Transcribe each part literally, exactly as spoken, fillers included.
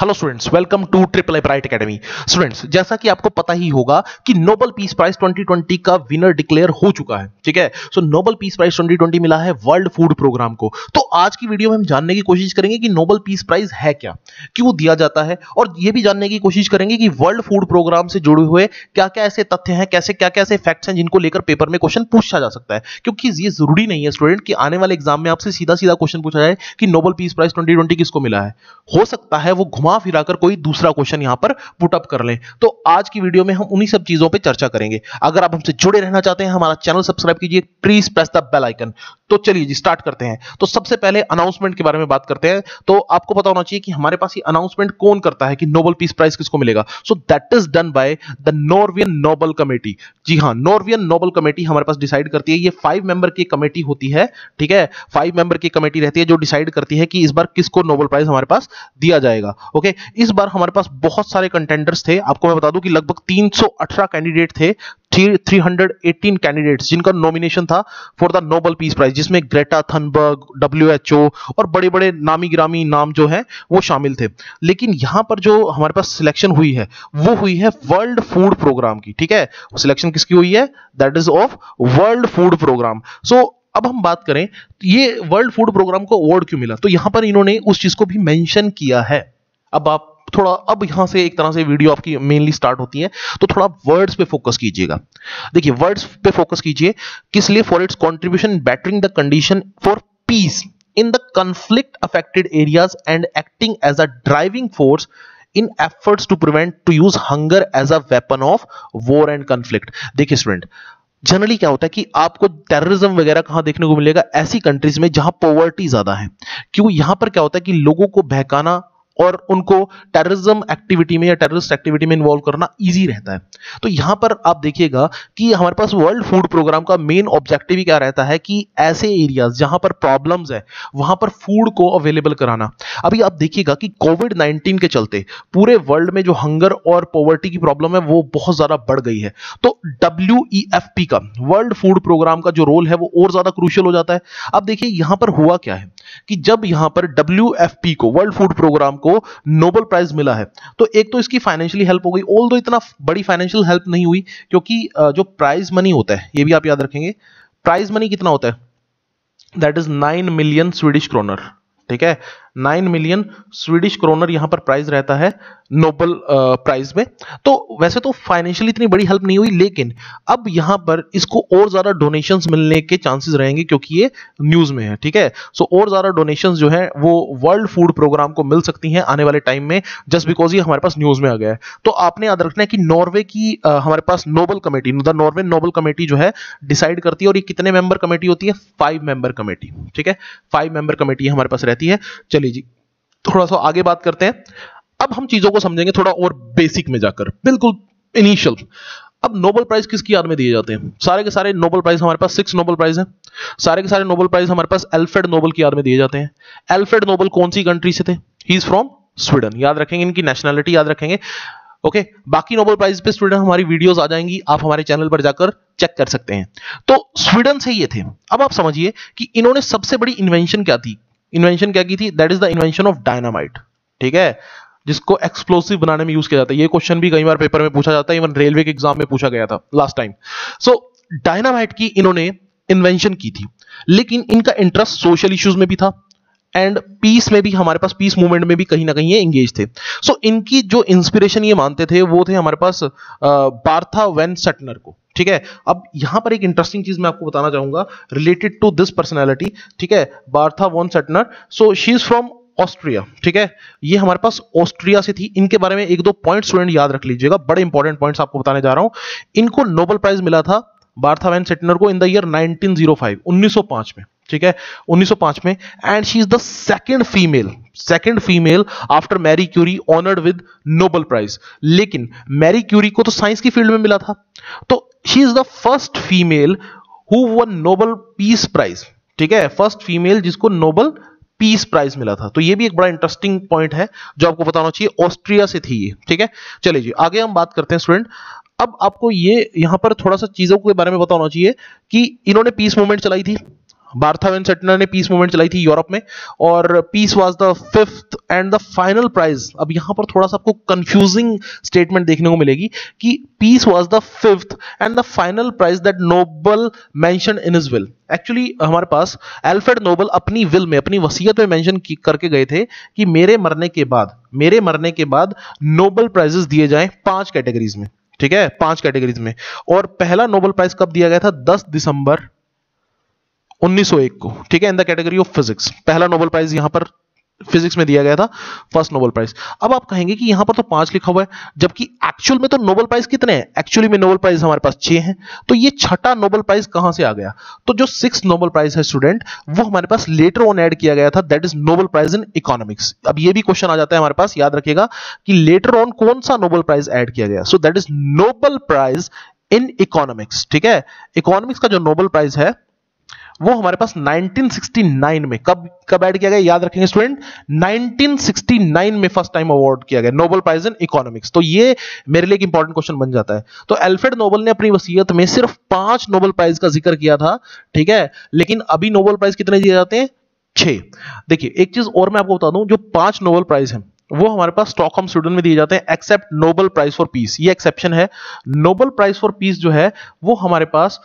Hello students, welcome to triple A bright academy. Students, जैसा कि आपको पता ही होगा कि Nobel peace prize twenty twenty का विनर डिक्लेयर हो चुका है, ठीक है। So Nobel peace prize twenty twenty मिला है वर्ल्ड फूड प्रोग्राम को। तो आज की वीडियो में हम जानने की कोशिश करेंगे कि नोबेल पीस प्राइज है क्या, क्यों दिया जाता है, और यह भी जानने की कोशिश करेंगे कि वर्ल्ड फूड प्रोग्राम से जुड़े हुए क्या क्या ऐसे तथ्य हैं, कैसे क्या क्या ऐसे फैक्ट्स हैं जिनको लेकर पेपर में क्वेश्चन पूछा जा सकता है। क्योंकि ये जरूरी नहीं है स्टूडेंट कि आने वाले एग्जाम में आपसे सीधा सीधा क्वेश्चन पूछा जाए कि Nobel peace prize twenty twenty किसको मिला है। हो सकता है वो घुमा फिरा कर कोई दूसरा क्वेश्चन यहां पर पुट अप कर लें। तो आज की वीडियो में हम उन्हीं सब चीजों पे चर्चा करेंगे। अगर आप हमसे जुड़े रहना चाहते हैं, हमारा चैनल सब्सक्राइब कीजिए, please press the bell icon. तो चलिए जी स्टार्ट करते हैं। तो सबसे पहले अनाउंसमेंट के बारे में बात करते हैं। तो आपको पता होना चाहिए कि हमारे पास ये अनाउंसमेंट कौन करता है कि नोबेल पीस प्राइज किसको मिलेगा। So that is done by the Norwegian Nobel committee. जी हां, नॉर्वेजियन नोबेल कमेटी हमारे पास डिसाइड करती है। ये फाइव मेंबर की कमेटी होती है, ठीक है। फाइव मेंबर की कमेटी रहती है जो डिसाइड करती है कि इस बार किसको नोबेल प्राइज हमारे पास दिया जाएगा। ओके okay, इस बार हमारे पास बहुत सारे कंटेंडर्स थे। आपको मैं बता दूं कि लगभग तीन सौ अठारह कैंडिडेट थे, तीन सौ अठारह कैंडिडेट्स जिनका नॉमिनेशन था for the Nobel peace prize, जिसमें Greta Thunberg, W H O और बड़े बड़े नामी गिरामी नाम जो हैं वो शामिल थे। लेकिन यहां पर जो हमारे पास सिलेक्शन हुई है वो हुई है वर्ल्ड फूड प्रोग्राम की, ठीक है। सिलेक्शन किसकी हुई है? That is of world food programme. सो अब हम बात करें ये वर्ल्ड फूड प्रोग्राम को अवार्ड क्यों मिला, तो यहां पर इन्होंने उस चीज को भी मेंशन किया है। अब आप थोड़ा, अब यहां से एक तरह से वीडियो आपकी मेनली स्टार्ट होती है, तो थोड़ा वर्ड्स पे फोकस कीजिएगा। देखिए वर्ड्स पे फोकस कीजिए, किस लिए? For its contribution bettering the condition for peace in the conflict affected areas and acting as a driving force in efforts to prevent to use hunger as a weapon of war and conflict. देखिए student, generally क्या होता है कि आपको terrorism वगैरह कहां देखने को मिलेगा? ऐसी कंट्रीज में जहां पॉवर्टी ज्यादा है। क्यों? यहां पर क्या होता है कि लोगों को बहकाना और उनको टेररिज्म एक्टिविटी में या टेररिस्ट एक्टिविटी में इन्वॉल्व करना इजी रहता है। तो यहां पर आप देखिएगा कि हमारे पास वर्ल्ड फूड प्रोग्राम का मेन ऑब्जेक्टिव ही क्या रहता है कि ऐसे एरियाज जहां पर प्रॉब्लम्स है वहां पर फूड को अवेलेबल कराना। अभी आप देखिएगा कि कोविड नाइनटीन के चलते पूरे वर्ल्ड में जो हंगर और पॉवर्टी की प्रॉब्लम है वो बहुत ज्यादा बढ़ गई है। तो डब्ल्यू ई एफ पी का, वर्ल्ड फूड प्रोग्राम का जो रोल है वो और ज्यादा क्रूशियल हो जाता है। अब देखिए यहां पर हुआ क्या है कि जब यहां पर डब्ल्यू एफ पी को, वर्ल्ड फूड प्रोग्राम को नोबेल प्राइज मिला है, तो एक तो इसकी फाइनेंशियली हेल्प हो गई। ऑल्दो इतना बड़ी फाइनेंशियल हेल्प नहीं हुई, क्योंकि जो प्राइज मनी होता है, ये भी आप याद रखेंगे, प्राइज मनी कितना होता है? That is nine million Swedish kroner, ठीक है। नाइन मिलियन स्वीडिश क्रोनर यहां पर प्राइज रहता है नोबेल प्राइज में। तो वैसे तो फाइनेंशियली इतनी बड़ी हेल्प नहीं हुई, लेकिन अब यहां पर इसको और ज्यादा डोनेशंस मिलने के चांसेस रहेंगे क्योंकि ये न्यूज में है, ठीक है। सो और ज्यादा डोनेशंस जो है वो वर्ल्ड फूड प्रोग्राम को मिल सकती हैं आने वाले टाइम में, जस्ट बिकॉज ये हमारे पास न्यूज में आ गया है। तो आपने याद रखना है कि नॉर्वे की आ, हमारे पास Nobel committee, the Norwegian Nobel committee जो है डिसाइड करती है। और ये कितने मेंबर कमेटी होती है? फाइव मेंबर कमेटी, ठीक है। फाइव मेंबर कमेटी हमारे पास रहती है। चलिए जी थोड़ा सा आगे बात करते हैं। अब हम चीजों को समझेंगे थोड़ा और बेसिक में जाकर, बिल्कुल इनिशियल। अब नोबेल प्राइज किसकी याद में दिए जाते हैं? सारे के सारे नोबेल प्राइज हमारे पास, सिक्स नोबेल प्राइज हैं, सारे के सारे नोबेल प्राइज हमारे पास अल्फ्रेड नोबेल की याद में दिए जाते हैं। अल्फ्रेड नोबेल कौन सी कंट्री से थे? He is from Sweden. याद रखेंगे, इनकी नेशनैलिटी याद रखेंगे, ओके okay, बाकी नोबेल प्राइज पे स्टूडेंट हमारी वीडियोस आ जाएंगी, आप हमारे चैनल पर जाकर चेक कर सकते हैं। तो स्वीडन से ये थे। अब आप समझिए कि इन्होंने सबसे बड़ी इन्वेंशन क्या थी, इन्वेंशन क्या की थी? That is the invention of dynamite, ठीक है, जिसको एक्सप्लोसिव बनाने में यूज किया जाता है। ये क्वेश्चन भी कई बार पेपर में पूछा जाता है, इवन रेलवे के एग्जाम में पूछा गया था लास्ट टाइम। सो डायनामाइट की इन्होंने इन्वेंशन की थी, लेकिन इनका इंटरेस्ट सोशल इश्यूज में भी था एंड पीस में भी, हमारे पास पीस मूवमेंट में भी कहीं ना कहीं ये एंगेज थे। सो so, इनकी जो इंस्पिरेशन ये मानते थे वो थे हमारे पास बार्था वैन सटनर को, ठीक है। अब यहां पर एक इंटरेस्टिंग चीज मैं आपको बताना चाहूंगा रिलेटेड टू दिस पर्सनालिटी, ठीक है, Bertha von Suttner. So she is from Austria, ठीक है, ये हमारे पास ऑस्ट्रिया से थी। इनके बारे में एक दो पॉइंट स्टूडेंट याद रख लीजिएगा, बड़े इंपॉर्टेंट पॉइंट्स आपको बताने जा रहा हूं। इनको नोबेल प्राइज मिला था, बार्था वैन सटनर को, in the year nineteen oh five, उन्नीस सौ पाँच में, ठीक है, उन्नीस सौ पाँच में। And she is the second female, second female after Marie Curie honoured with Nobel prize. लेकिन मैरी क्यूरी को तो साइंस की फील्ड में मिला था, तो she is the first female who won Nobel peace prize, ठीक है, फर्स्ट फीमेल जिसको नोबेल पीस प्राइज मिला था। तो ये भी एक बड़ा इंटरेस्टिंग पॉइंट है जो आपको बताना चाहिए। ऑस्ट्रिया से थी ये, ठीक है। चलिए जी आगे हम बात करते हैं स्टूडेंट। अब आपको ये यहां पर थोड़ा सा चीजों के बारे में बताना चाहिए कि इन्होंने पीस मूवमेंट चलाई थी, बार्था वन सटनर ने पीस मूवमेंट चलाई थी यूरोप में, और peace was the fifth and the final prize. अब यहाँ पर थोड़ा सा आपको कंफ्यूजिंग स्टेटमेंट देखने को मिलेगी कि peace was the fifth and the final prize that Nobel mention in his will. Actually हमारे पास एल्फ्रेड नोबल अपनी विल में, अपनी वसीयत में मेंशन करके गए थे कि मेरे मरने के बाद मेरे मरने के बाद नोबल प्राइजेस दिए जाएं पांच कैटेगरीज में, ठीक है, पांच कैटेगरीज में। और पहला नोबल प्राइज कब दिया गया था? दस दिसंबर उन्नीस सौ एक को, ठीक है, in the category of physics. पहला नोबल प्राइज यहां पर फिजिक्स में दिया गया था, फर्स्ट नोबल प्राइज। अब आप कहेंगे कि यहां पर तो पांच लिखा हुआ है, जबकि एक्चुअल में तो नोबल प्राइज कितने हैं? एक्चुअली में नोबल प्राइज हमारे पास छह हैं, तो ये छठा नोबल प्राइज कहां से आ गया? तो जो सिक्स नोबल प्राइज है स्टूडेंट, वो हमारे पास लेटर ऑन ऐड किया गया था, that is Nobel prize in economics. अब ये भी क्वेश्चन आ जाता है हमारे पास, याद रखिएगा कि लेटर ऑन कौन सा नोबल प्राइज ऐड किया गया, so that is Nobel prize in economics, ठीक है। इकोनॉमिक्स का जो नोबल प्राइज है वो हमारे पास नाइनटीन सिक्सटी नाइन में कब कब ऐड किया गया, याद रखेंगे स्टूडेंट, नाइनटीन सिक्सटी नाइन में फर्स्ट टाइम अवार्ड किया गया नोबेल प्राइज इन इकोनॉमिक्स। तो ये मेरे लिए एक इंपॉर्टेंट क्वेश्चन बन जाता है। तो एल्फ्रेड नोबल ने अपनी वसीयत में सिर्फ पांच नोबेल प्राइज का जिक्र किया था, ठीक है, लेकिन अभी नोबेल प्राइज कितने दिए जाते हैं? छह। देखिए एक चीज और मैं आपको बता दूं, जो पांच नोबेल प्राइज हैं वो हमारे पास स्टॉकहोम स्वीडन में दिए जाते हैं, except Nobel prize for peace, ये एक्सेप्शन है। नोबेल प्राइज फॉर पीस जो है वो हमारे पास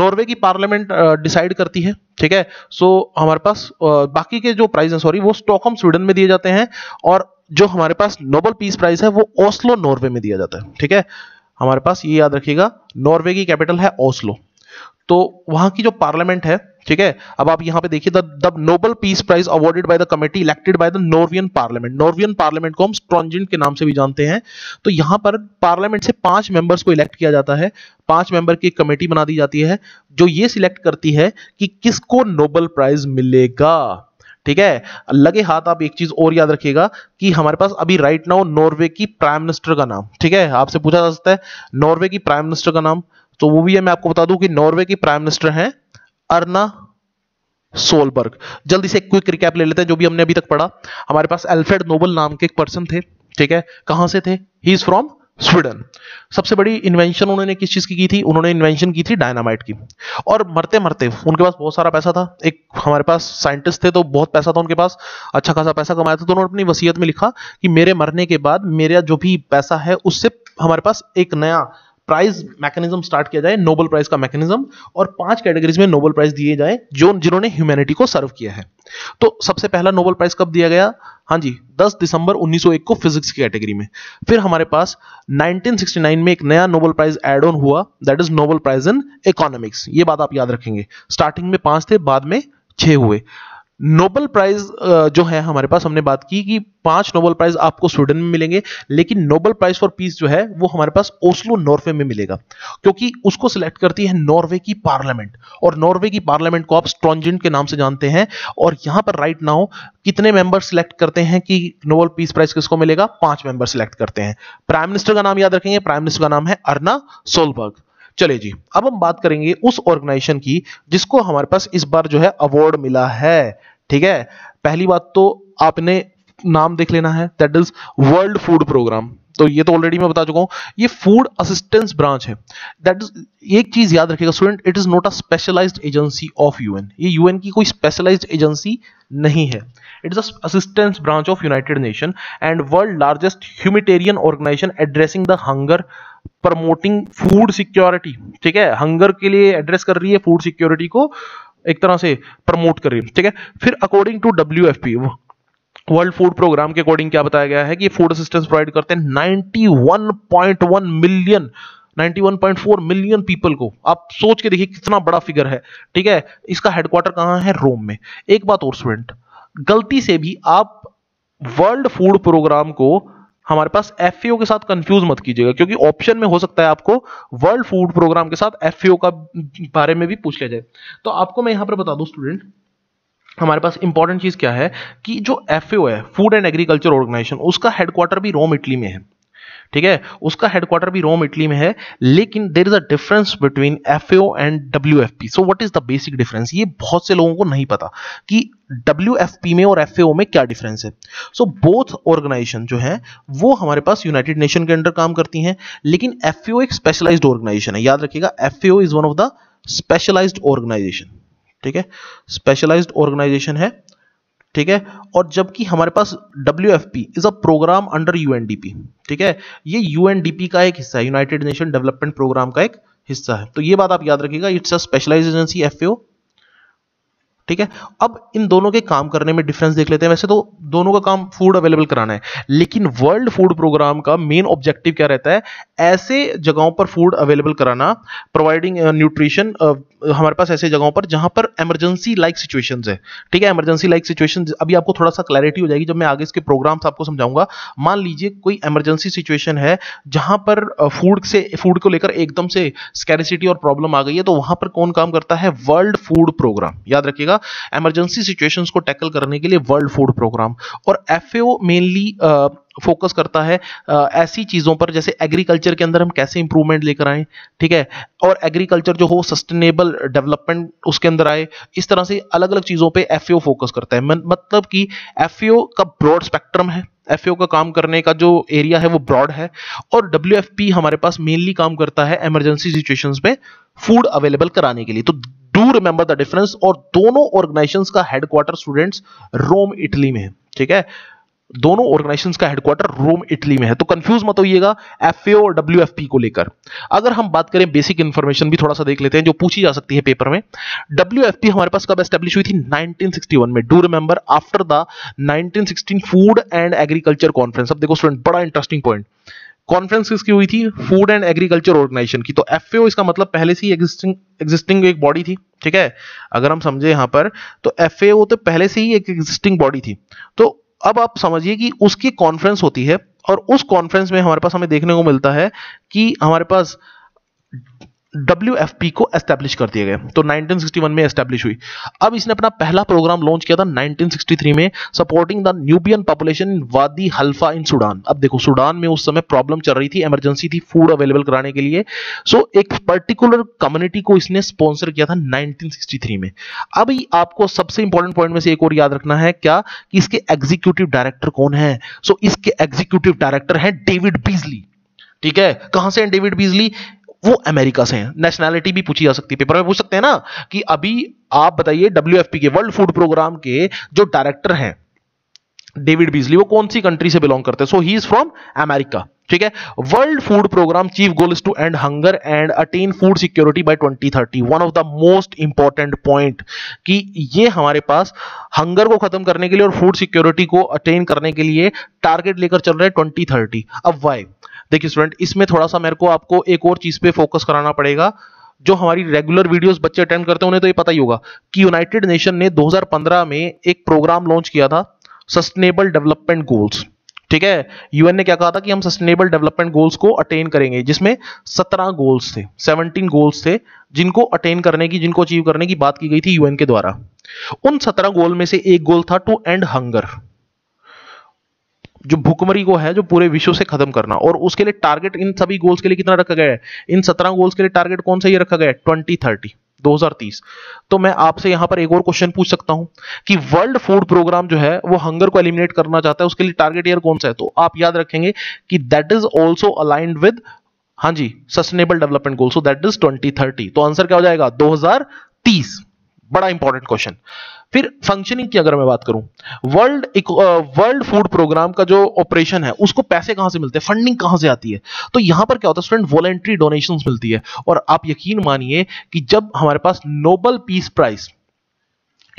नॉर्वे की पार्लियामेंट डिसाइड करती है, ठीक है। सो हमारे पास बाकी के जो प्राइज हैं, सॉरी, वो स्टॉकहोम स्वीडन में दिए जाते हैं, और जो हमारे पास नोबेल पीस प्राइज है वो ओस्लो नॉर्वे में दिया जाता है, ठीक है। हमारे पास ये याद रखिएगा, नॉर्वे की कैपिटल है ओस्लो, तो वहां की जो पार्लियामेंट है, ठीक है। अब आप यहां पे देखिए, the the Nobel peace prize awarded by the committee elected by the Norwegian parliament. Norwegian parliament को हम स्ट्रॉन्जिंट के नाम से भी जानते हैं। तो यहां पर पार्लियामेंट से पांच मेंबर्स को इलेक्ट किया जाता है, पांच मेंबर की कमेटी बना दी जाती है जो ये सिलेक्ट करती है कि किसको नोबेल प्राइज मिलेगा, ठीक है। लगे हाथ आप एक चीज और याद रखिएगा कि हमारे पास अभी राइट नाउ नॉर्वे की प्राइम मिनिस्टर का नाम, ठीक है, आपसे पूछा जा सकता है नॉर्वे की प्राइम मिनिस्टर का नाम, तो वो भी है। मैं आपको बता दूं कि नॉर्वे की प्राइम मिनिस्टर हैं अर्ना सोलबर्ग। जल्दी से क्विक रिकैप ले लेते हैं जो भी हमने अभी तक पढ़ा। हमारे पास एल्फ्रेड नोबल नाम के एक पर्सन थे, ठीक है, कहां से थे? He is from Sweden. सबसे बड़ी इन्वेंशन उन्होंने किस चीज की की थी? उन्होंने इन्वेंशन की थी डायनामाइट की। और मरते मरते उनके पास बहुत सारा पैसा था, एक हमारे पास साइंटिस्ट थे तो बहुत पैसा था उनके पास, अच्छा खासा पैसा कमाया था, तो उन्होंने अपनी वसीयत में लिखा कि मेरे मरने के बाद मेरा जो भी पैसा है उससे हमारे पास एक नया प्राइज मैकेनिज्म स्टार्ट किया जाए, नोबेल प्राइज का मैकेनिज्म, और पांच कैटेगरीज में नोबेल प्राइज दिए जाए जो जिन्होंने ह्यूमैनिटी को सर्व किया है। तो सबसे पहला नोबेल प्राइज कब दिया गया? हाँ जी, दस दिसंबर उन्नीस सौ एक को, फिजिक्स की कैटेगरी में। फिर हमारे पास नाइनटीन सिक्सटी नाइन में एक नया नोबेल प्राइज एड ऑन हुआ, that is Nobel prize in economics. ये बात आप याद रखेंगे, स्टार्टिंग में पांच थे, बाद में छह हुए। नोबेल प्राइज जो है हमारे पास, हमने बात की कि पांच नोबेल प्राइज आपको स्वीडन में मिलेंगे, लेकिन नोबेल प्राइज फॉर पीस जो है वो हमारे पास ओस्लो नॉर्वे में मिलेगा, क्योंकि उसको सिलेक्ट करती है नॉर्वे की पार्लियामेंट, और नॉर्वे की पार्लियामेंट को आप स्ट्रॉन्जिंट के नाम से जानते हैं। और यहां पर राइट नाउ कितने मेंबर सिलेक्ट करते हैं कि नोबेल पीस प्राइज किसको मिलेगा? पांच मेंबर सिलेक्ट करते हैं। प्राइम मिनिस्टर का नाम याद रखेंगे, प्राइम मिनिस्टर का नाम है अर्ना सोलबर्ग। चले जी, अब हम बात करेंगे उस ऑर्गेनाइजेशन की जिसको हमारे पास इस बार जो है अवार्ड मिला है, ठीक है। पहली बात तो आपने नाम देख लेना है, that is world food programme. तो ये तो ऑलरेडी मैं बता चुका हूँ, ये फूड असिस्टेंस ब्रांच है, दैट इज, एक चीज याद रखिएगा student, it is not a specialised agency of UN. ये यूएन की कोई स्पेशलाइज्ड एजेंसी नहीं है, it is assistance branch of United Nation and world largest humanitarian organisation addressing the hunger, promoting food security, ठीक है, हंगर के लिए address कर रही है, फूड सिक्योरिटी को एक तरह से प्रमोट कर रही है, ठीक है। फिर according to WFP, world food programme के अकॉर्डिंग क्या बताया गया है कि फूड असिस्टेंस प्रोवाइड करते हैं ninety one point one million ninety one point four million people को। आप सोच के देखिए कितना बड़ा फिगर है, ठीक है। इसका हेडक्वार्टर कहां है? रोम में। एक बात और स्टूडेंट, गलती से भी आप वर्ल्ड फूड प्रोग्राम को हमारे पास एफ ए ओ के साथ कंफ्यूज मत कीजिएगा, क्योंकि ऑप्शन में हो सकता है आपको वर्ल्ड फूड प्रोग्राम के साथ एफ ए ओ का बारे में भी पूछ लिया जाए। तो आपको मैं यहां पर बता दूं स्टूडेंट, हमारे पास इंपॉर्टेंट चीज क्या है कि जो एफ ए ओ है, फूड एंड एग्रीकल्चर ऑर्गेनाइजेशन, उसका हेडक्वार्टर भी रोम इटली में है, ठीक है, उसका हेडक्वार्टर भी रोम इटली में है। लेकिन there is a difference between F A O and W F P. So what is the basic difference? ये बहुत से लोगों को नहीं पता कि डब्ल्यू एफ पी में और एफ ए ओ में क्या डिफरेंस है। सो बोथ ऑर्गेनाइजेशन जो है वो हमारे पास यूनाइटेड नेशन के अंडर काम करती हैं, लेकिन एफ ए ओ एक स्पेशलाइज्ड ऑर्गेनाइजेशन है, याद रखिएगा F A O is one of the specialised organisation, ठीक है, स्पेशलाइज्ड ऑर्गेनाइजेशन है, ठीक है। और जबकि हमारे पास W F P is a programme under UNDP, ठीक है, ये यूएनडीपी का एक हिस्सा है, यूनाइटेड नेशन डेवलपमेंट प्रोग्राम का एक हिस्सा है। तो ये बात आप याद रखिएगा, it's a specialised agency F A O, ठीक है। अब इन दोनों के काम करने में डिफरेंस देख लेते हैं। वैसे तो दोनों का काम फूड अवेलेबल कराना है, लेकिन वर्ल्ड फूड प्रोग्राम का मेन ऑब्जेक्टिव क्या रहता है, ऐसे जगहों पर फूड अवेलेबल कराना, प्रोवाइडिंग न्यूट्रिशन हमारे पास ऐसे जगहों पर जहां पर इमरजेंसी लाइक सिचुएशंस है, ठीक है, इमरजेंसी लाइक सिचुएशन। अभी आपको थोड़ा सा क्लैरिटी हो जाएगी जब मैं आगे इसके प्रोग्राम्स आपको समझाऊंगा। मान लीजिए कोई इमरजेंसी सिचुएशन है जहां पर फूड से फूड को लेकर एकदम से स्कैरिसिटी और प्रॉब्लम आ गई है, तो वहां पर कौन काम करता है, वर्ल्ड फूड प्रोग्राम। याद रखिएगा, इमरजेंसी सिचुएशंस को टैकल करने के लिए वर्ल्ड फूड प्रोग्राम। और F A O mainly focus करता है ऐसी चीजों पर जैसे एग्रीकल्चर के अंदर हम कैसे इंप्रूवमेंट लेकर आए, ठीक है, और एग्रीकल्चर जो हो सस्टेनेबल डेवलपमेंट उसके अंदर आए। इस तरह से अलग अलग चीजों पे एफ ए ओ फोकस करता है। मतलब कि एफ ए ओ का ब्रॉड स्पेक्ट्रम है, एफ ए ओ का काम करने का जो एरिया है वो ब्रॉड है। और डब्ल्यू एफ पी हमारे पास मेनली काम करता है इमरजेंसी सिचुएशंस में फूड अवेलेबल कराने के लिए। तो डू रिमेंबर द डिफरेंस। और दोनों ऑर्गेनाइजेशंस का हेडक्वार्टर स्टूडेंट्स रोम इटली में है, ठीक है, दोनों ऑर्गेनाइजेशंस का हेडक्वार्टर रोम इटली में है। तो कंफ्यूज मत होइएगा एफ ए ओ और डब्ल्यू एफ पी को लेकर। अगर हम बात करें बेसिक इन्फॉर्मेशन भी थोड़ा सा देख लेते हैं जो पूछी जा सकती है पेपर में। डब्ल्यू एफ पी हमारे पास कब एस्टेब्लिश हुई थी, नाइनटीन सिक्सटी वन में। Do remember, after the nineteen sixteen food and agriculture conference. अब देखो स्टूडेंट, बड़ा इंटरेस्टिंग पॉइंट, कॉन्फ्रेंस किसकी हुई थी, फूड एंड एग्रीकल्चर ऑर्गेनाइजेशन की। तो एफ ए ओ इसका मतलब पहले से ही एग्जिस्टिंग एग्जिस्टिंग एक बॉडी थी, ठीक है, अगर हम समझे यहां पर तो एफ ए ओ तो पहले से ही एक एग्जिस्टिंग बॉडी थी। तो अब आप समझिए कि उसकी कॉन्फ्रेंस होती है और उस कॉन्फ्रेंस में हमारे पास हमें देखने को मिलता है कि हमारे पास डब्ल्यू एफ पी को एस्टैब्लिश कर दिया गया। तो नाइनटीन सिक्सटी वन में एस्टैब्लिश हुई। अब इसने अपना पहला प्रोग्राम लॉन्च किया था नाइनटीन सिक्सटी थ्री में, supporting the Nubian population in Wadi Halfa in Sudan. अब देखो सूडान में उस समय प्रॉब्लम चल रही थी, इमरजेंसी थी फूड अवेलेबल कराने के लिए। सो so, एक पर्टिकुलर कम्युनिटी को इसने स्पॉन्सर किया था नाइनटीन सिक्सटी थ्री में। अब आपको सबसे इंपॉर्टेंट पॉइंट में से एक और याद रखना है, क्या कि इसके एग्जीक्यूटिव डायरेक्टर कौन है। सो so, इसके एग्जीक्यूटिव डायरेक्टर है डेविड बीजली, ठीक है। कहां से है डेविड बीजली, वो अमेरिका से हैं। नेशनैलिटी भी पूछी जा सकती है पेपर में, पूछ सकते हैं ना कि अभी आप बताइए डब्ल्यू एफ पी के वर्ल्ड फूड प्रोग्राम के जो डायरेक्टर हैं डेविड बीजली, वो कौन सी कंट्री से बिलोंग करते हैं। So he is from America, ठीक है। World food programme chief goal is to end hunger and attain food security by twenty thirty. One of the most important point कि ये हमारे पास हंगर को खत्म करने के लिए और फूड सिक्योरिटी को अटेन करने के लिए टारगेट लेकर चल रहे हैं ट्वेंटी थर्टी। अब वाई, देखिए स्टूडेंट, इसमें थोड़ा सा मेरे को आपको एक और चीज पे फोकस कराना पड़ेगा। जो हमारी रेगुलर वीडियोस बच्चे अटेंड करते हैं उन्हें तो ये पता ही होगा कि यूनाइटेड नेशन ने दो हज़ार पंद्रह में एक प्रोग्राम लॉन्च किया था, सस्टेनेबल डेवलपमेंट गोल्स, ठीक है। यूएन ने क्या कहा था कि हम सस्टेनेबल डेवलपमेंट गोल्स को अटेन करेंगे, जिसमें सत्रह गोल्स थे, सत्रह गोल्स थे जिनको अटेन करने की, जिनको अचीव करने की बात की गई थी यूएन के द्वारा। उन सत्रह गोल में से एक गोल था टू एंड हंगर, जो भुखमरी को है, जो पूरे विश्व से खत्म करना। और उसके लिए टारगेट इन सभी गोल्स के लिए कितना रखा गया है, इन सत्रह गोल्स के लिए टारगेट कौन सा ये रखा गया है, ट्वेंटी थर्टी, दो हज़ार तीस। तो मैं आपसे यहां पर एक और क्वेश्चन पूछ सकता हूं कि वर्ल्ड फूड प्रोग्राम जो है वो हंगर को एलिमिनेट करना चाहता है, उसके लिए टारगेट ईयर कौन सा है। तो आप याद रखेंगे कि that is also aligned with, हाँ जी, sustainable development goal, so that is twenty thirty. तो आंसर क्या हो जाएगा, दो हज़ार तीस। बड़ा इंपॉर्टेंट क्वेश्चन। फिर फंक्शनिंग की अगर मैं बात करूं, वर्ल्ड वर्ल्ड फूड प्रोग्राम का जो ऑपरेशन है उसको पैसे कहां से मिलते हैं, फंडिंग कहां से आती है। तो यहां पर क्या होता है स्टूडेंट, वॉलंटरी डोनेशंस मिलती है। और आप यकीन मानिए कि जब हमारे पास नोबेल पीस प्राइज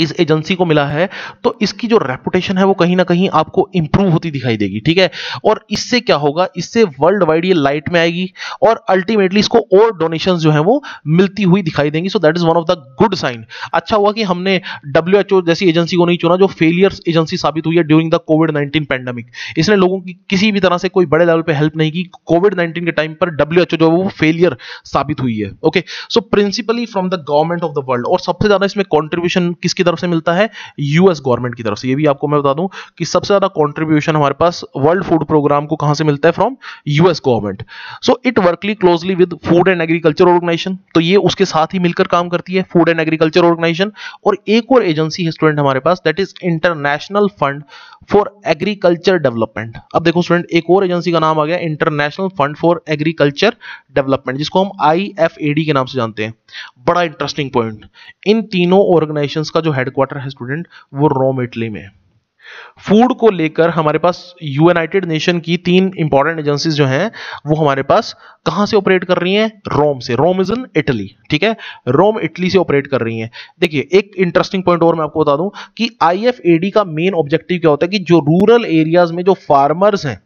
इस एजेंसी को मिला है तो इसकी जो रेपुटेशन है वो कहीं ना कहीं आपको इंप्रूव होती दिखाई देगी, ठीक है। और इससे क्या होगा, इससे वर्ल्ड वाइड ये लाइट में आएगी और अल्टीमेटली इसको और डोनेशंस जो है वो मिलती हुई दिखाई देंगी। So that is one of the good sign. अच्छा हुआ कि हमने डब्ल्यू एच ओ जैसी एजेंसी को नहीं चुना जो फेलियर एजेंसी साबित हुई है during the COVID nineteen pandemic. इसने लोगों की किसी भी तरह से कोई बड़े लेवल पर हेल्प नहीं की। कोविड नाइनटीन के टाइम पर डब्ल्यू एच ओ जो है वो फेलियर साबित हुई है। Okay, so principally from the government of the world. और सबसे ज्यादा इसमें कॉन्ट्रीब्यूशन किसकी तरफ से मिलता है, यूएस गवर्नमेंट की तरफ से। ये भी आपको मैं बता दूं कि सबसे ज्यादा कंट्रीब्यूशन हमारे पास वर्ल्ड फूड प्रोग्राम को कहां से मिलता है, from US government. So it works closely with food and agriculture organisation, तो ये उसके साथ ही मिलकर काम करती है, फूड एंड एग्रीकल्चर ऑर्गेनाइजेशन। और एक और एजेंसी है स्टूडेंट हमारे पास, that is international fund for agriculture development. अब देखो स्टूडेंट, एक और एजेंसी का नाम आ गया international fund for agriculture development, जिसको हम आई एफ ए डी के नाम से जानते हैं। बड़ा इंटरेस्टिंग पॉइंट, इन तीनों ऑर्गेनाइजेशंस का जो हेडक्वार्टर है स्टूडेंट वो रोम इटली में। फूड को लेकर हमारे पास यूनाइटेड नेशन की तीन इंपॉर्टेंट एजेंसीज जो हैं वो हमारे पास कहां से ऑपरेट कर रही हैं? रोम से। रोम इज इन इटली, ठीक है, रोम इटली से ऑपरेट कर रही हैं। देखिए एक इंटरेस्टिंग पॉइंट और मैं आपको बता दूं कि आई एफ ए डी का मेन ऑब्जेक्टिव क्या होता है कि जो रूरल एरियाज में जो फार्मर्स हैं,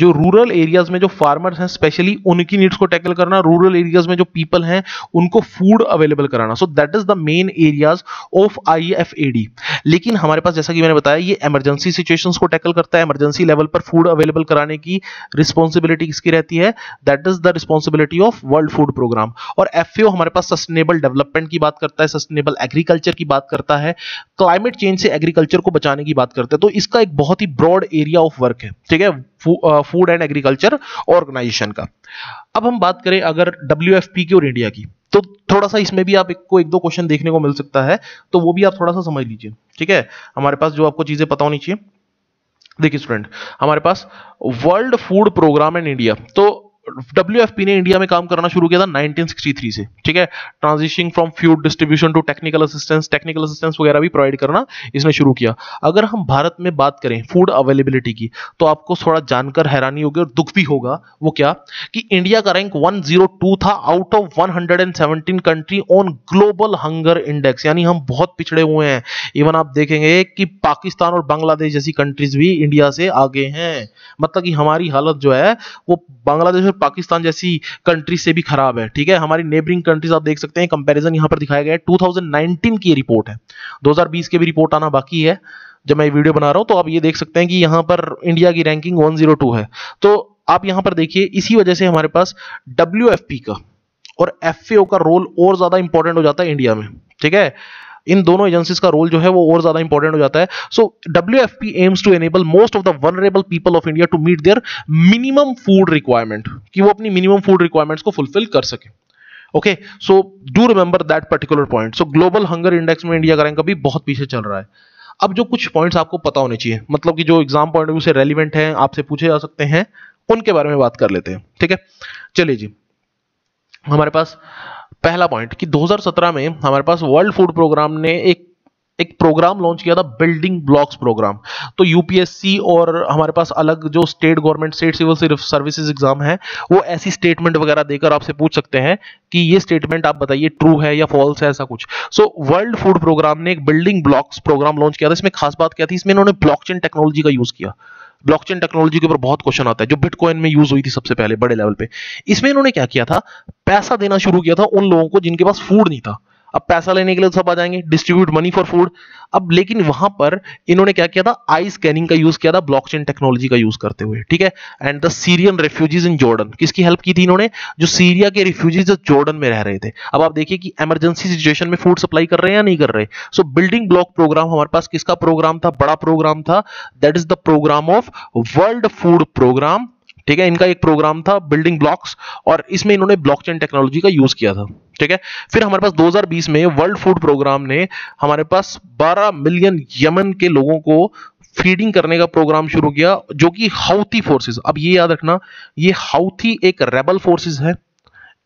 जो रूरल एरियाज में जो फार्मर्स हैं स्पेशली उनकी नीड्स को टैकल करना, रूरल एरियाज में जो पीपल हैं उनको फूड अवेलेबल कराना। So that is the main areas of I F A D. लेकिन हमारे पास जैसा कि मैंने बताया ये इमरजेंसी सिचुएशंस को टैकल करता है, इमरजेंसी लेवल पर फूड अवेलेबल कराने की रिस्पॉन्सिबिलिटी किसकी रहती है? That is the responsibility of world food programme. और एफ ए ओ हमारे पास सस्टेनेबल डेवलपमेंट की बात करता है, सस्टेनेबल एग्रीकल्चर की बात करता है, क्लाइमेट चेंज से एग्रीकल्चर को बचाने की बात करता है। तो इसका एक बहुत ही ब्रॉड एरिया ऑफ वर्क है, ठीक है, फूड एंड एग्रीकल्चर ऑर्गेनाइजेशन का। अब हम बात करें अगर डब्ल्यू एफ पी की और इंडिया की, तो थोड़ा सा इसमें भी आप एक को एक दो क्वेश्चन देखने को मिल सकता है, तो वो भी आप थोड़ा सा समझ लीजिए, ठीक है। हमारे पास जो आपको चीजें पता होनी चाहिए, देखिए स्टूडेंट हमारे पास world food programme and India, तो डब्ल्यू एफ पी ने इंडिया में काम करना शुरू किया था नाइनटीन सिक्सटी थ्री से, ठीक है, transitioning from food distribution to technical assistance, technical assistance वगैरह भी प्रोवाइड करना इसने शुरू किया। अगर हम भारत में बात करें फूड अवेलेबिलिटी की, तो आपको थोड़ा जानकर हैरानी होगी और दुख भी होगा, वो क्या कि इंडिया का रैंक एक सौ दो था आउट ऑफ एक सौ सत्रह country on global hunger index, यानी हम बहुत पिछड़े हुए हैं। इवन आप देखेंगे कि पाकिस्तान और बांग्लादेश जैसी कंट्रीज भी इंडिया से आगे हैं, मतलब कि हमारी हालत जो है वो बांग्लादेश और पाकिस्तान जैसी कंट्री से भी खराब है, ठीक है। हमारी नेबरिंग कंट्रीज आप देख सकते हैं, कंपैरिजन यहां पर दिखाया गया है। दो हज़ार उन्नीस की रिपोर्ट है, दो हज़ार बीस की भी रिपोर्ट आना बाकी है जब मैं ये वीडियो बना रहा हूं, तो आप ये देख सकते हैं कि यहां पर इंडिया की रैंकिंग एक सौ दो है। तो आप यहां पर देखिए, इसी वजह से हमारे पास डब्ल्यू एफ पी का और एफ ए ओ का रोल और ज्यादा इंपॉर्टेंट हो जाता है इंडिया में, ठीक है, इन दोनों एजेंसीज का रोल जो है वो और ज्यादा इंपॉर्टेंट हो जाता है। So W F P aims to enable most of the vulnerable people of India to meet their minimum food requirement, कि वो अपनी minimum food requirements को fulfill कर सके। Okay, so do remember that particular point. So global hunger index में India का rank अभी बहुत पीछे चल रहा है। अब जो कुछ पॉइंट्स आपको पता होने चाहिए, मतलब कि जो एग्जाम पॉइंट ऑफ व्यू से रेलिवेंट है, आपसे पूछे जा सकते हैं, उनके बारे में बात कर लेते हैं, ठीक है। चलिए जी, हमारे पास पहला पॉइंट कि दो हज़ार सत्रह में हमारे पास वर्ल्ड फूड प्रोग्राम ने एक एक प्रोग्राम लॉन्च किया था, बिल्डिंग ब्लॉक्स प्रोग्राम। तो यूपीएससी और हमारे पास अलग जो state government, state civil services exam है, वो ऐसी स्टेटमेंट वगैरह देकर आपसे पूछ सकते हैं कि ये स्टेटमेंट आप बताइए ट्रू है या फॉल्स है, ऐसा कुछ। सो वर्ल्ड फूड प्रोग्राम ने एक बिल्डिंग ब्लॉक्स प्रोग्राम लॉन्च किया था। इसमें खास बात क्या थी, इसमें इन्होंने ब्लॉकचेन टेक्नोलॉजी का यूज किया। ब्लॉकचेन टेक्नोलॉजी के ऊपर बहुत क्वेश्चन आता है, जो बिटकॉइन में यूज हुई थी सबसे पहले बड़े लेवल पे। इसमें इन्होंने क्या किया था, पैसा देना शुरू किया था उन लोगों को जिनके पास फूड नहीं था। अब पैसा लेने के लिए सब आ जाएंगे, डिस्ट्रीब्यूट मनी फॉर फूड। अब लेकिन वहां पर इन्होंने क्या किया था, आई स्कैनिंग का यूज किया था, ब्लॉकचेन टेक्नोलॉजी का यूज करते हुए, ठीक है। And the Syrian refugees in Jordan, किसकी हेल्प की थी इन्होंने, जो सीरिया के रेफ्यूजीज जो जॉर्डन में रह रहे थे। अब आप देखिए कि इमरजेंसी सिचुएशन में फूड सप्लाई कर रहे हैं या नहीं कर रहे। सो बिल्डिंग ब्लॉक प्रोग्राम हमारे पास किसका प्रोग्राम था, बड़ा प्रोग्राम था, that is the programme of world food programme, ठीक है। इनका एक प्रोग्राम था बिल्डिंग ब्लॉक्स, और इसमें इन्होंने ब्लॉकचेन टेक्नोलॉजी का यूज किया था, ठीक है। फिर हमारे पास दो हज़ार बीस में वर्ल्ड फूड प्रोग्राम ने हमारे पास बारह मिलियन यमन के लोगों को फीडिंग करने का प्रोग्राम शुरू किया, जो कि हाउथी फोर्सेस। अब ये याद रखना, ये हाउथी एक रेबल फोर्सेस है,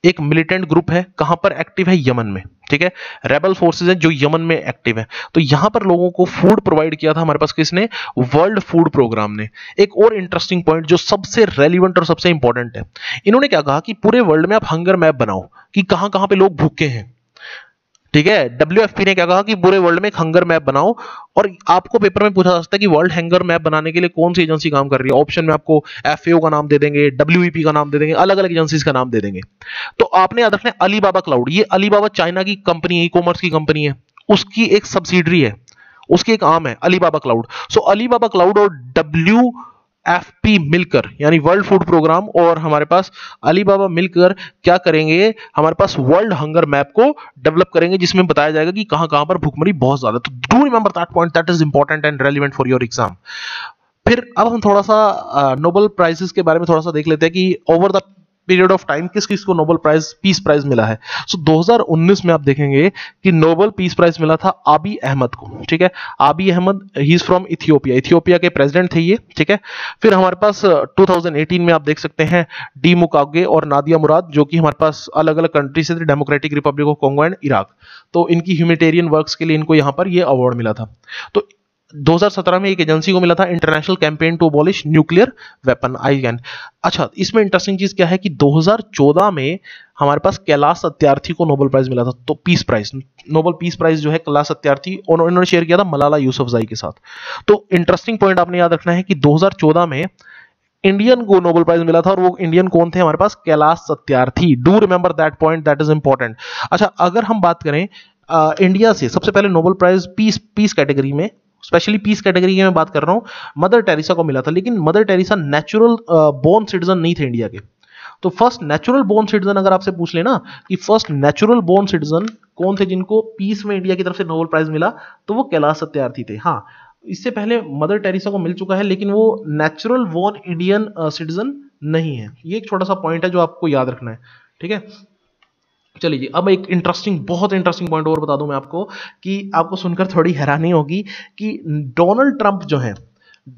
एक मिलिटेंट ग्रुप है। कहां पर एक्टिव है, यमन में, ठीक है। रेबल फोर्सेस हैं जो यमन में एक्टिव है। तो यहां पर लोगों को फूड प्रोवाइड किया था हमारे पास किसने, वर्ल्ड फूड प्रोग्राम ने। एक और इंटरेस्टिंग पॉइंट जो सबसे रेलिवेंट और सबसे इंपॉर्टेंट है, इन्होंने क्या कहा कि पूरे वर्ल्ड में आप हंगर मैप बनाओ कि कहां कहां पे लोग भूखे हैं, ठीक है। डब्ल्यू एफ पी ने क्या कहा कि पूरे वर्ल्ड में एक हंगर मैप बनाओ, और आपको पेपर में पूछा जा सकता है कि वर्ल्ड हंगर मैप बनाने के लिए कौन सी एजेंसी काम कर रही है। ऑप्शन में आपको एफ ए ओ का नाम दे देंगे, डब्ल्यू ई पी का नाम दे देंगे, अलग अलग एजेंसीज का नाम दे देंगे। तो आपने याद रखना अलीबाबा क्लाउड, ये अलीबाबा चाइना की कंपनी है, ई कॉमर्स की कंपनी है, उसकी एक सब्सिडरी है, उसकी एक आर्म है Alibaba Cloud. So Alibaba Cloud और डब्ल्यू एफ पी मिलकर, यानी वर्ल्ड फूड प्रोग्राम और हमारे पास अलीबाबा मिलकर क्या करेंगे, हमारे पास वर्ल्ड हंगर मैप को डेवलप करेंगे, जिसमें बताया जाएगा कि कहां कहां पर भूखमरी बहुत ज्यादा। तो do remember that point, that is important and relevant for your exam. फिर अब हम थोड़ा सा नोबेल प्राइजेस के बारे में थोड़ा सा देख लेते हैं कि over the period of time किस किस को नोबेल प्राइज पीस प्राइज मिला है। सो दो हज़ार उन्नीस में आप देखेंगे कि नोबेल पीस प्राइज मिला था आबी अहमद को, ठीक है। Abiy Ahmed he is from Ethiopia, Ethiopia के प्रेसिडेंट थे ये, ठीक है। फिर हमारे पास दो हज़ार अठारह में आप देख सकते हैं डी मुकागे और नादिया मुराद, जो कि हमारे पास अलग अलग कंट्री से थे, democratic Republic of Congo and Iraq. तो इनकी ह्यूमैनिटेरियन वर्क्स के लिए इनको यहाँ पर ये अवार्ड मिला था। तो दो हज़ार सत्रह में एक एजेंसी को मिला था international campaign to abolish nuclear weapon, आईएन। अच्छा, इसमें इंटरेस्टिंग चीज क्या है कि दो हज़ार चौदह में हमारे पास कैलाश सत्यार्थी को नोबेल प्राइज मिला था। तो peace prize, Nobel peace prize जो है कैलाश सत्यार्थी, उन्होंने शेयर किया था मलाला यूसुफज़ई के साथ। तो इंटरेस्टिंग पॉइंट आपने याद रखना है कि दो हज़ार चौदह में इंडियन को नोबेल प्राइज मिला था, और वो इंडियन कौन थे हमारे पास, Kailash Satyarthi. Do remember that point, that is important. अच्छा, अगर हम बात करें आ, इंडिया से सबसे पहले Nobel prize peace peace category में, स्पेशली पीस कैटेगरी की मैं बात कर रहा हूँ, मदर टेरेसा को मिला था। लेकिन Mother Teresa natural born citizen नहीं थे इंडिया के। तो फर्स्ट नेचुरल बोर्न सिटीजन, अगर आपसे पूछ लेना कि फर्स्ट नेचुरल बोर्न सिटीजन कौन थे जिनको पीस में इंडिया की तरफ से नोबेल प्राइज मिला, तो वो कैलाश सत्यार्थी थे। हाँ, इससे पहले मदर टेरेसा को मिल चुका है, लेकिन वो नेचुरल बोर्न इंडियन सिटीजन नहीं है। ये एक छोटा सा पॉइंट है जो आपको याद रखना है, ठीक है। चलिए जी, अब एक इंटरेस्टिंग, बहुत इंटरेस्टिंग पॉइंट और बता दूं मैं आपको, कि आपको सुनकर थोड़ी हैरानी होगी कि डोनाल्ड ट्रंप जो है,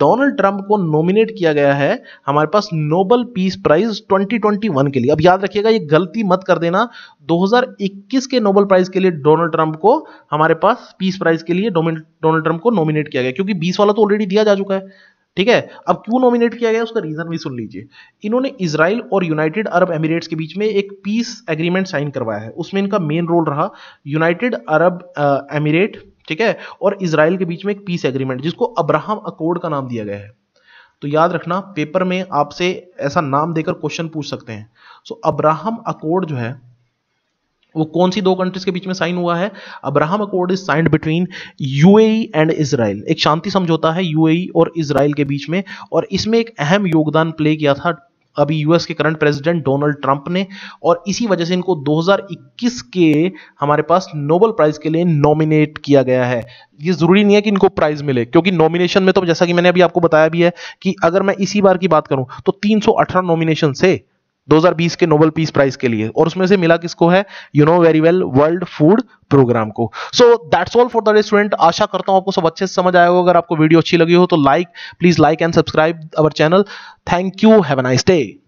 डोनाल्ड ट्रंप को नॉमिनेट किया गया है हमारे पास नोबेल पीस प्राइज दो हज़ार इक्कीस के लिए। अब याद रखिएगा, ये गलती मत कर देना, दो हज़ार इक्कीस के नोबेल प्राइज के लिए डोनाल्ड ट्रंप को हमारे पास पीस प्राइज के लिए डोनाल्ड ट्रंप को नॉमिनेट किया गया, क्योंकि बीस वाला तो ऑलरेडी दिया जा चुका है, ठीक है। अब क्यों नॉमिनेट किया गया उसका रीजन भी सुन लीजिए। इन्होंने इजराइल और यूनाइटेड अरब एमिरेट्स के बीच में एक पीस एग्रीमेंट साइन करवाया है, उसमें इनका मेन रोल रहा। यूनाइटेड अरब एमिरेट, ठीक है, और इजराइल के बीच में एक पीस एग्रीमेंट, जिसको अब्राहम अकॉर्ड का नाम दिया गया है। तो याद रखना, पेपर में आपसे ऐसा नाम देकर क्वेश्चन पूछ सकते हैं। सो अब्राहम अकॉर्ड जो है वो कौन सी दो कंट्रीज के बीच में साइन हुआ है? Abraham accord is signed between UAE and Israel. एक शांति समझौता है यूएई और इसराइल के बीच में, और इसमें एक अहम योगदान प्ले किया था अभी यूएस के करंट प्रेसिडेंट डोनाल्ड ट्रंप ने, और इसी वजह से इनको दो हज़ार इक्कीस के हमारे पास नोबेल प्राइज के लिए नॉमिनेट किया गया है। ये जरूरी नहीं है कि इनको प्राइज मिले, क्योंकि नॉमिनेशन में, तो जैसा कि मैंने अभी आपको बताया भी है कि अगर मैं इसी बार की बात करूं तो तीन सौ अठारह नॉमिनेशन से दो हज़ार बीस के नोबेल पीस प्राइज के लिए, और उसमें से मिला किसको है, you know very well, world food programme को। So that's all for the day student. आशा करता हूं आपको सब अच्छे से समझ आया होगा। अगर आपको वीडियो अच्छी लगी हो तो like, please like and subscribe our channel. Thank you, have a nice day.